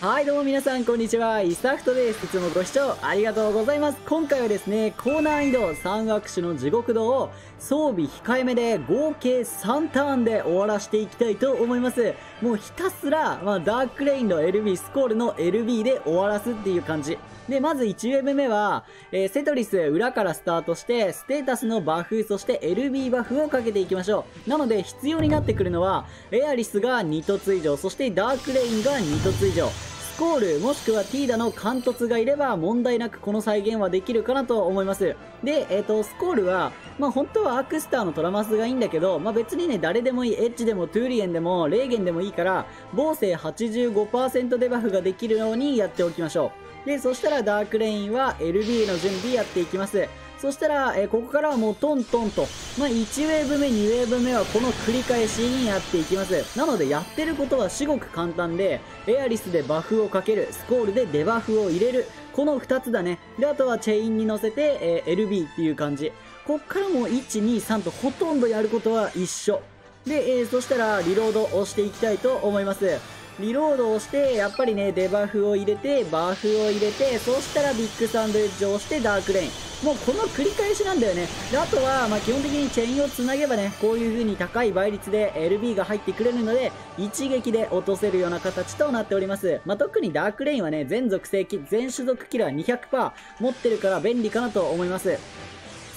はいどうも皆さんこんにちは、イサフトです。いつもご視聴ありがとうございます。今回はですね、高難易度3惑星の地獄道を装備控えめで合計3ターンで終わらせていきたいと思います。もうひたすら、ダークレインの LB スコールの LB で終わらすっていう感じで、まず1ウェブ目は、セトリス裏からスタートして、ステータスのバフ、そして LB バフをかけていきましょう。なので必要になってくるのは、エアリスが2凸以上、そしてダークレインが2凸以上。スコールもしくはティーダの貫突がいれば問題なくこの再現はできるかなと思います。で、スコールは、本当はアークスターのトラマスがいいんだけど、別にね、誰でもいい、エッジでもトゥーリエンでもレーゲンでもいいから、防性 85% デバフができるようにやっておきましょう。で、そしたらダークレインは LB の準備やっていきます。そしたら、ここからはもうトントンと、1ウェーブ目、2ウェーブ目はこの繰り返しにやっていきます。なのでやってることは至極簡単で、エアリスでバフをかける、スコールでデバフを入れる、この2つだね。で、あとはチェインに乗せて、LB っていう感じ。こっからもう1、2、3とほとんどやることは一緒。で、そしたらリロードをしていきたいと思います。リロードをして、やっぱりね、デバフを入れて、バフを入れて、そしたらビッグサンドウェッジをしてダークレイン。もうこの繰り返しなんだよね。で、あとは、基本的にチェインを繋げばね、こういう風に高い倍率で LB が入ってくれるので、一撃で落とせるような形となっております。特にダークレインはね、全属性、全種族キラー 200% 持ってるから便利かなと思います。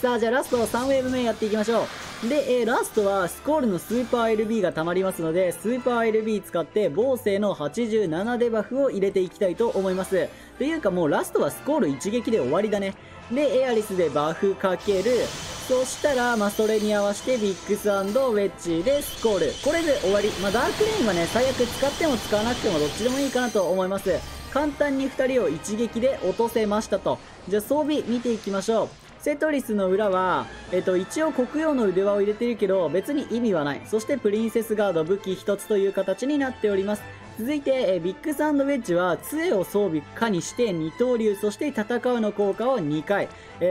さあ、じゃあラスト3ウェーブ目やっていきましょう。で、ラストはスコールのスーパー LB が溜まりますので、スーパー LB 使って防性の87デバフを入れていきたいと思います。というかもうラストはスコール一撃で終わりだね。で、エアリスでバフかける。そしたら、それに合わせてビッグサンドウェッジでスコール。これで終わり。ダークレインはね、最悪使っても使わなくてもどっちでもいいかなと思います。簡単に2人を一撃で落とせましたと。じゃあ装備見ていきましょう。セトリスの裏は、一応黒曜の腕輪を入れてるけど、別に意味はない。そしてプリンセスガード武器一つという形になっております。続いて、ビッグサンドウェッジは、杖を装備可にして二刀流、そして戦うの効果を2回。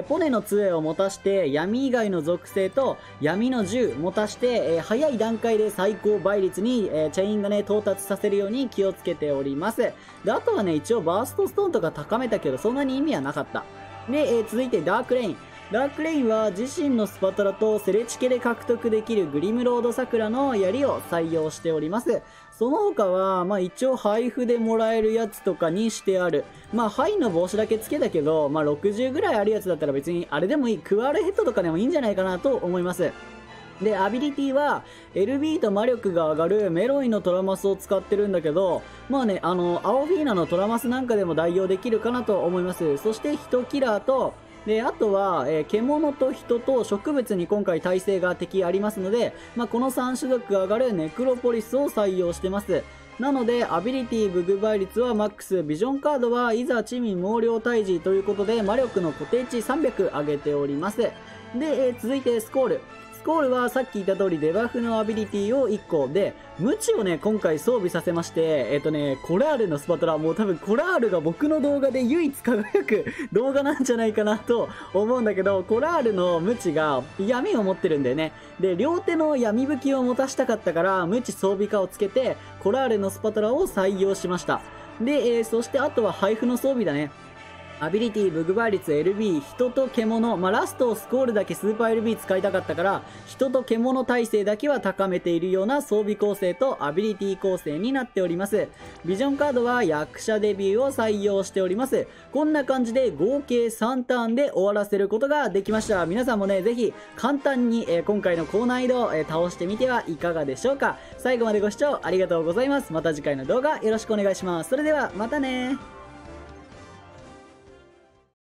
ポネの杖を持たして、闇以外の属性と闇の銃持たして、早い段階で最高倍率に、チェインがね、到達させるように気をつけております。で、あとはね、一応バーストストーンとか高めたけど、そんなに意味はなかった。で、続いてダークレイン。ダークレインは自身のスパトラとセレチケで獲得できるグリムロード桜の槍を採用しております。その他は、一応配布でもらえるやつとかにしてある。ハイの帽子だけつけたけど、60ぐらいあるやつだったら別にあれでもいい。クワールヘッドとかでもいいんじゃないかなと思います。で、アビリティは、LB と魔力が上がるメロイのトラマスを使ってるんだけど、青フィーナのトラマスなんかでも代用できるかなと思います。そして、人キラーと、で、あとは、獣と人と植物に今回耐性が敵ありますので、この3種族が上がるネクロポリスを採用してます。なので、アビリティ、ブグ倍率はマックス、ビジョンカードは、いざ、地味、毛量、退治ということで、魔力の固定値300上げております。で、続いて、スコール。スコールはさっき言った通りデバフのアビリティを1個で、ムチをね、今回装備させまして、コラールのスパトラ、もう多分コラールが僕の動画で唯一輝く動画なんじゃないかなと思うんだけど、コラールのムチが闇を持ってるんだよね。で、両手の闇武器を持たしたかったから、ムチ装備化をつけて、コラールのスパトラを採用しました。で、そしてあとは配布の装備だね。アビリティ、ブグ倍率、LB、人と獣。ラストをスコールだけスーパー LB 使いたかったから、人と獣耐性だけは高めているような装備構成とアビリティ構成になっております。ビジョンカードは役者デビューを採用しております。こんな感じで合計3ターンで終わらせることができました。皆さんもね、ぜひ簡単に今回の高難易度を倒してみてはいかがでしょうか。最後までご視聴ありがとうございます。また次回の動画よろしくお願いします。それではまたね。